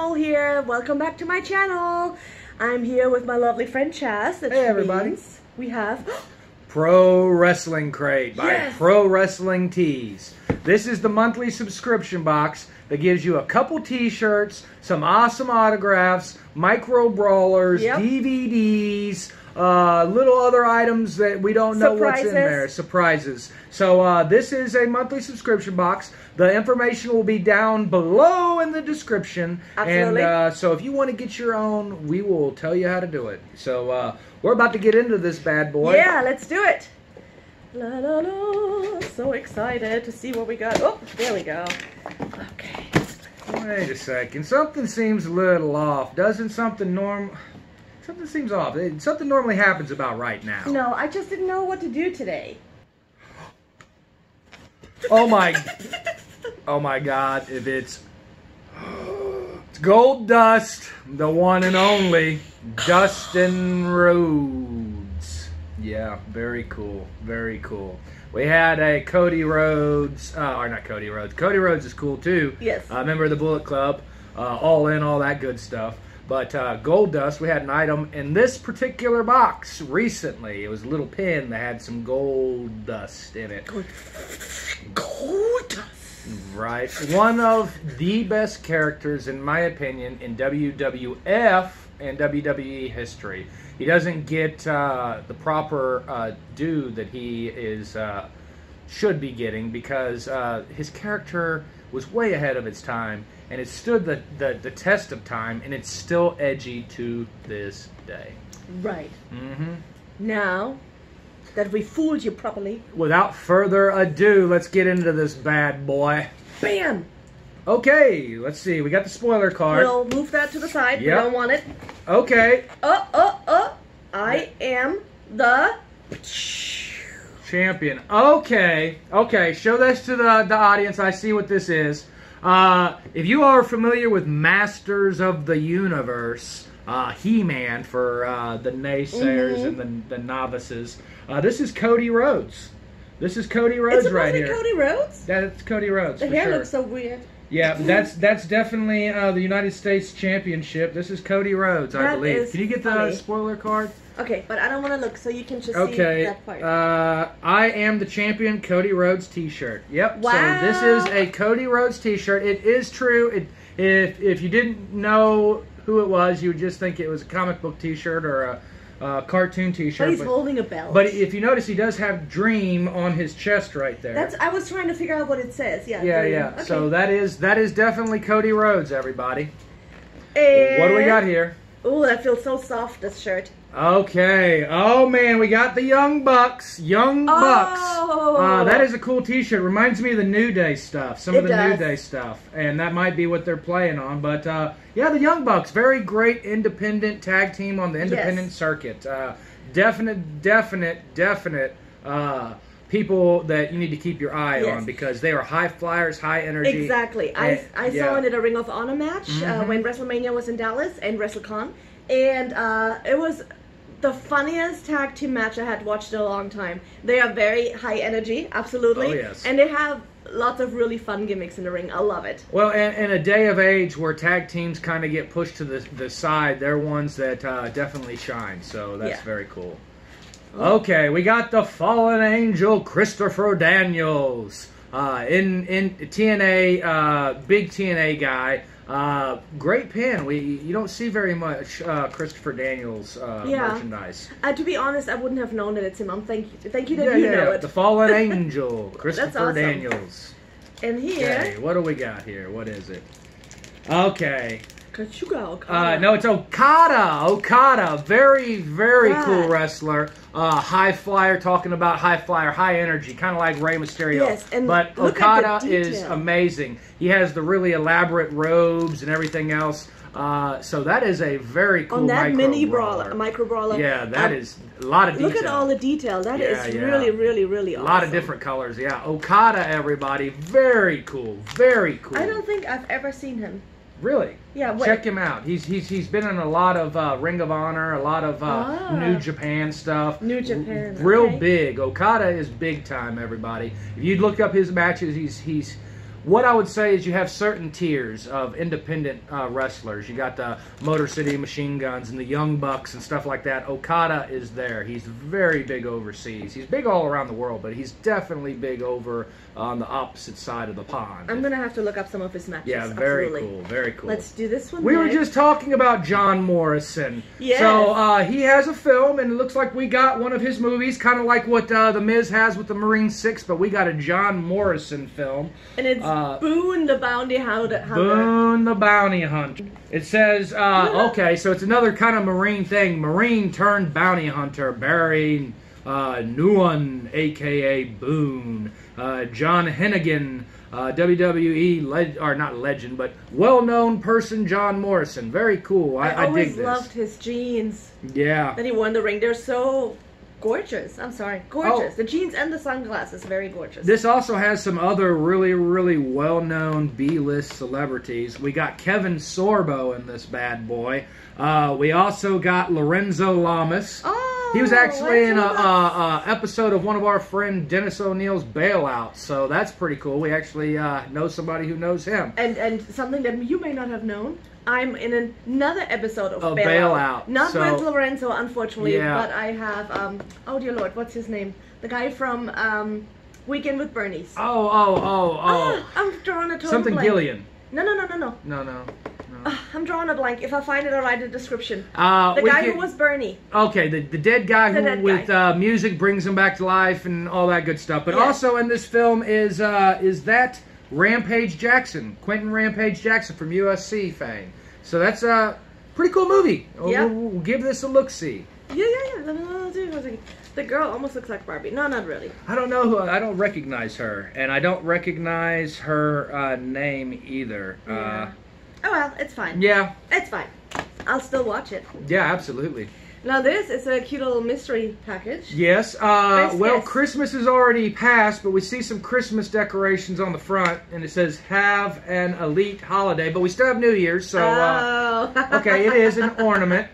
Nicole here. Welcome back to my channel. I'm here with my lovely friend Chas. Hey everybody. We have Pro Wrestling Crate by Pro Wrestling Tees. This is the monthly subscription box that gives you a couple t-shirts, some awesome autographs, micro brawlers, DVDs, little other items that we don't know what's in there. Surprises. So this is a monthly subscription box. The information will be down below in the description. Absolutely. And so if you want to get your own, we will tell you how to do it. So we're about to get into this bad boy. Yeah, let's do it. La la la. So excited to see what we got. Oh, there we go. Okay. Wait a second. Something seems a little off. Doesn't something normal... Something seems off. Something normally happens about right now. No, I just didn't know what to do today. Oh my... Oh my God, if it's... It's Goldust, the one and only Dustin Rhodes. Yeah, very cool. Very cool. We had a Cody Rhodes... or not Cody Rhodes. Cody Rhodes is cool too. Yes. Member of the Bullet Club. All in, all that good stuff. But Goldust, we had an item in this particular box recently. It was a little pin that had some gold dust in it. Gold dust. Right. One of the best characters, in my opinion, in WWF and WWE history. He doesn't get the proper due that he is should be getting because his character was way ahead of its time, and it stood the test of time, and it's still edgy to this day. Right. Mm-hmm. Now that we fooled you properly. Without further ado, let's get into this bad boy. Bam! Okay, let's see. We got the spoiler card. We'll move that to the side. Yep. We don't want it. Okay. I am the... champion. Okay. Okay. Show this to the audience. I see what this is. If you are familiar with Masters of the Universe, He-Man for the naysayers and the novices, this is Cody Rhodes. This is Cody Rhodes right here. Is it Cody Rhodes? That's Cody Rhodes. The hair looks so weird. Yeah, that's definitely the United States Championship. This is Cody Rhodes, I believe. Can you get the spoiler card? Okay, but I don't want to look, so you can just see that part. I am the champion Cody Rhodes t-shirt. Yep. Wow. So this is a Cody Rhodes t-shirt. It is true. If you didn't know who it was, you would just think it was a comic book t-shirt or a cartoon t-shirt. But he's holding a belt. But if you notice, he does have Dream on his chest right there. That's, I was trying to figure out what it says. Yeah. Yeah, Dream. Yeah. Okay. So that is definitely Cody Rhodes, everybody. And what do we got here? Oh, that feels so soft, this shirt. Okay. Oh, man. We got the Young Bucks. Young Bucks. That is a cool t-shirt. Reminds me of the New Day stuff. Some of the New Day stuff. And that might be what they're playing on. But, yeah, the Young Bucks. Very great independent tag team on the independent circuit. Definite people that you need to keep your eye on because they are high flyers, high energy. Exactly. I saw it at a Ring of Honor match when WrestleMania was in Dallas and WrestleCon. And it was the funniest tag team match I had watched in a long time. They are very high energy, absolutely. Oh, yes. And they have lots of really fun gimmicks in the ring. I love it. Well, in a day of age where tag teams kind of get pushed to the side, they're ones that definitely shine. So that's very cool. Okay, we got the Fallen Angel, Christopher Daniels. In TNA, big TNA guy. Great pin. You don't see very much Christopher Daniels merchandise. To be honest, I wouldn't have known that it's him. Thank you that you know it. The Fallen Angel, Christopher Daniels. And here, okay, what do we got here? What is it? Okay. No, it's Okada. Okada, very cool wrestler. High flyer, talking about high flyer, high energy, kind of like Rey Mysterio. Yes, and but Okada is amazing. He has the really elaborate robes and everything else. So that is a very cool micro brawler. Yeah, that is a lot of detail. Look at all the detail. That is really awesome. A lot of different colors. Yeah, Okada, everybody, very cool, very cool. I don't think I've ever seen him. Really? Yeah. Check him out. He's been in a lot of Ring of Honor, a lot of New Japan stuff. New Japan. Real big. Okada is big time, everybody. If you look up his matches, he's What I would say is you have certain tiers of independent wrestlers. You got the Motor City Machine Guns and the Young Bucks and stuff like that. Okada is there. He's very big overseas. He's big all around the world, but he's definitely big over on the opposite side of the pond. I'm going to have to look up some of his matches. Yeah, very cool, very cool. Let's do this one. We were just talking about John Morrison. Yes. So he has a film, and it looks like we got one of his movies, kind of like what The Miz has with the Marine Six, but we got a John Morrison film. And it's Boone the Bounty Hunter. Boone the Bounty Hunter. It says, okay, so it's another kind of Marine thing. Marine turned bounty hunter, Barry Nguyen, a.k.a. Boone. John Hennigan, WWE, not legend, but well-known person John Morrison. Very cool. I dig this. I always loved his jeans. Yeah. That he won the ring. They're so... gorgeous. I'm sorry. Gorgeous. Oh. The jeans and the sunglasses. Very gorgeous. This also has some other really, really well-known B-list celebrities. We got Kevin Sorbo in this bad boy. We also got Lorenzo Lamas. Oh, he was actually in an episode of one of our friend Dennis O'Neill's Bailout, so that's pretty cool. We actually know somebody who knows him. And something that you may not have known. I'm in another episode of Bailout. Not so, with Lorenzo, unfortunately, yeah. But I have, oh dear Lord, what's his name? The guy from Weekend with Bernie's. I'm drawing a total blank. Gillian. No. I'm drawing a blank. If I find it, I'll write a description. The guy who was Bernie. Okay, the dead guy who with music brings him back to life and all that good stuff. But also in this film is that... Rampage Jackson, Quentin Rampage Jackson from USC fame. So that's a pretty cool movie. Yeah. We'll give this a look-see. Yeah. The girl almost looks like Barbie. No, not really. I don't know. I don't recognize her, and I don't recognize her name either. Yeah. Oh, well, it's fine. Yeah. It's fine. I'll still watch it. Yeah, absolutely. Now this is a cute little mystery package. Yes. Well, Christmas is already passed, but we see some Christmas decorations on the front, and it says, have an elite holiday, but we still have New Year's, so... okay, it is an ornament.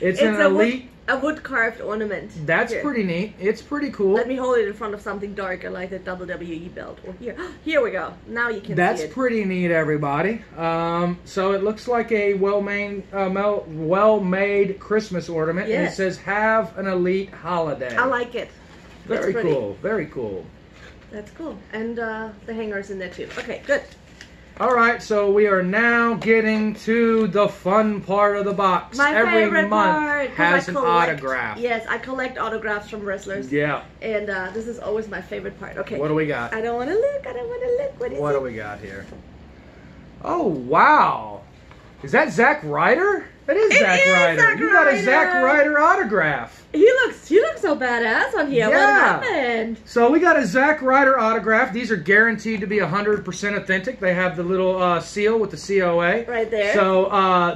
It's an elite... a wood-carved ornament. That's pretty neat. It's pretty cool. Let me hold it in front of something darker, like the WWE belt. Or here. Here we go. Now you can see it. That's pretty neat, everybody. So it looks like a well-made Christmas ornament. Yes. And it says, have an elite holiday. I like it. Very cool. Very cool. That's cool. And the hanger's in there, too. Okay, good. All right, so we are now getting to the fun part of the box. Every month has an autograph. Yes, I collect autographs from wrestlers. Yeah. And this is always my favorite part. Okay. What do we got? I don't want to look. I don't want to look. What do we got here? Oh, wow. Is that Zack Ryder? That is Zack Ryder. You got a Zack Ryder autograph. He looks so badass on here. Yeah. What happened? So we got a Zack Ryder autograph. These are guaranteed to be 100% authentic. They have the little seal with the COA. Right there. So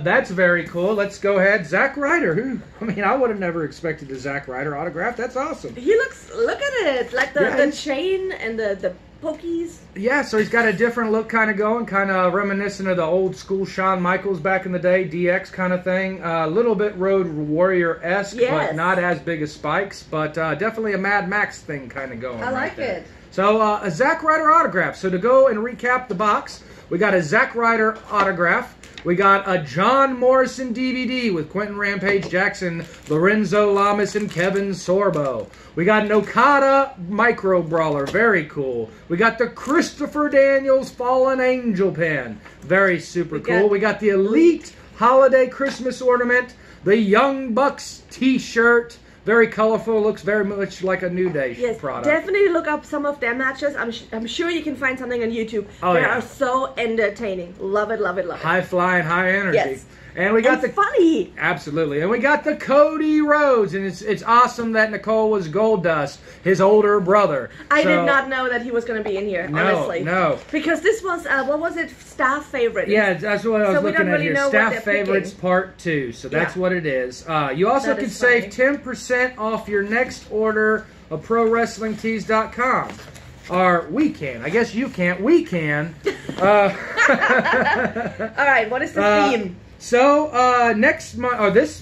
that's very cool. Let's go ahead. Zack Ryder. I would have never expected the Zack Ryder autograph. That's awesome. He looks, look at it. Like the chain and the pokies. Yeah, so he's got a different look kind of going, kind of reminiscent of the old school Shawn Michaels back in the day, DX kind of thing. A little bit Road Warrior-esque, but not as big as Spike's, but definitely a Mad Max thing kind of going. I like it. So a Zack Ryder autograph. So to go and recap the box, we got a Zack Ryder autograph. We got a John Morrison DVD with Quentin Rampage Jackson, Lorenzo Lamas, and Kevin Sorbo. We got an Okada Micro Brawler. Very cool. We got the Christopher Daniels Fallen Angel pen. Very super cool. We got the Elite Holiday Christmas Ornament. The Young Bucks T-shirt. Very colorful, looks very much like a New Day product. Definitely look up some of their matches. I'm sure you can find something on YouTube. They are so entertaining. Love it, love it, love it. High flying, high energy. Yes. And we got funny. Absolutely. And we got the Cody Rhodes. And it's awesome that Nicole was Goldust, his older brother. I did not know that he was going to be in here, honestly. No. Because this was, what was it? Staff Favorites. Yeah, that's what I was looking at here. Staff Favorites Part 2. So that's what it is. You also can save 10% off your next order of ProWrestlingTees.com. Or we can. I guess you can't. We can. All right. What is the theme? So, this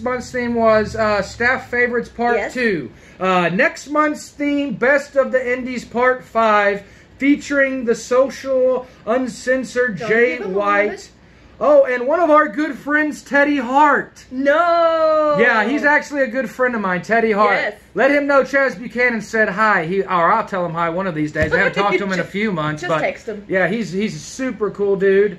month's theme was Staff Favorites Part 2. Next month's theme, Best of the Indies Part 5. featuring the social, uncensored Jay White. Oh, and one of our good friends, Teddy Hart. No! Yeah, he's actually a good friend of mine, Teddy Hart. Yes. Let him know Chaz Buchanan said hi. He, or I'll tell him hi one of these days. I haven't talked to him in a few months. Just text him. Yeah, he's a super cool dude. He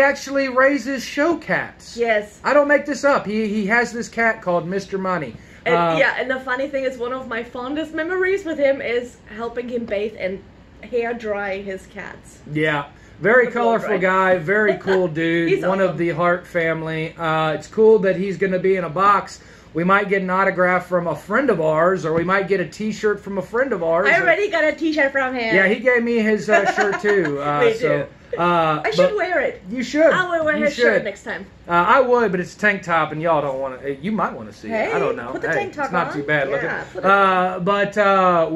actually raises show cats. Yes. I don't make this up. He has this cat called Mr. Money. And, yeah, and the funny thing is one of my fondest memories with him is helping him bathe and hair dry his cats. Yeah. Very colorful guy, very cool dude, he's one of the Hart family. It's cool that he's going to be in a box. We might get an autograph from a friend of ours, or we might get a T-shirt from a friend of ours. I already got a T-shirt from him. Yeah, he gave me his shirt, too. I should wear it. You should. I will wear his shirt next time. I would, but it's a tank top, and y'all don't want to. You might want to see it. I don't know. Put the tank top on. It's not too bad looking. But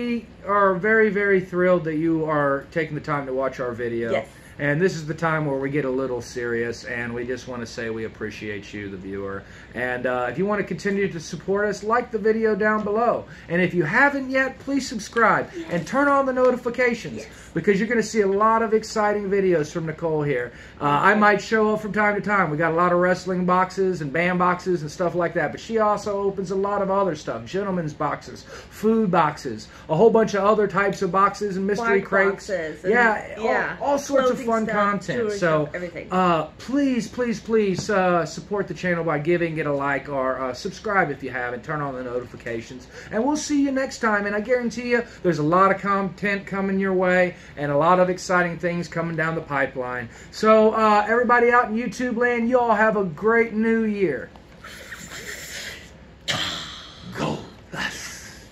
we are very, very thrilled that you are taking the time to watch our video. Yes. And this is the time where we get a little serious, and we just want to say we appreciate you, the viewer. And if you want to continue to support us, like the video down below. And if you haven't yet, please subscribe and turn on the notifications, because you're going to see a lot of exciting videos from Nicole here. I might show up from time to time. We got a lot of wrestling boxes and band boxes and stuff like that, but she also opens a lot of other stuff. Gentlemen's boxes, food boxes, a whole bunch of other types of boxes and mystery crates. All sorts of fun content. So please support the channel by giving it a like, or subscribe if you haven't, turn on the notifications, and we'll see you next time. And I guarantee you there's a lot of content coming your way and a lot of exciting things coming down the pipeline. So everybody out in YouTube land, you all have a great new year. Goldust.